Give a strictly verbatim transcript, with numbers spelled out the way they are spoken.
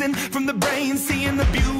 racing from the brain, seeing the beauty.